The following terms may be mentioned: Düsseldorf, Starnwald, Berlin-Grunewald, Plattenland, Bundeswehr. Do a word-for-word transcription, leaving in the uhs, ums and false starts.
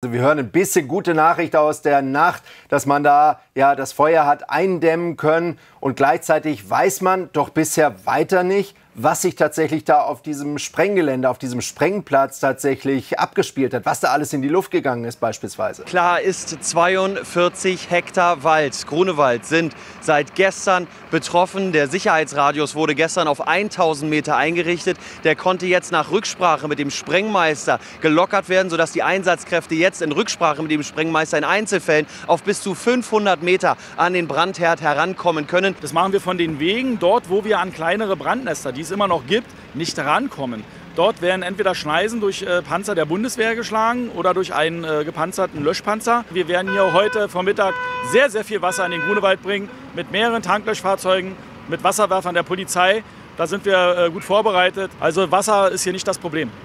Also wir hören ein bisschen gute Nachricht aus der Nacht, dass man da ja das Feuer hat eindämmen können und gleichzeitig weiß man doch bisher weiter nicht, was sich tatsächlich da auf diesem Sprenggelände, auf diesem Sprengplatz tatsächlich abgespielt hat, was da alles in die Luft gegangen ist beispielsweise. Klar ist, zweiundvierzig Hektar Wald, Grunewald, sind seit gestern betroffen. Der Sicherheitsradius wurde gestern auf tausend Meter eingerichtet. Der konnte jetzt nach Rücksprache mit dem Sprengmeister gelockert werden, sodass die Einsatzkräfte jetzt in Rücksprache mit dem Sprengmeister in Einzelfällen auf bis zu fünfhundert Meter an den Brandherd herankommen können. Das machen wir von den Wegen, dort wo wir an kleinere Brandnester, die es immer noch gibt, nicht rankommen. Dort werden entweder Schneisen durch äh, Panzer der Bundeswehr geschlagen oder durch einen äh, gepanzerten Löschpanzer. Wir werden hier heute Vormittag sehr, sehr viel Wasser in den Grunewald bringen, mit mehreren Tanklöschfahrzeugen, mit Wasserwerfern der Polizei. Da sind wir äh, gut vorbereitet. Also Wasser ist hier nicht das Problem.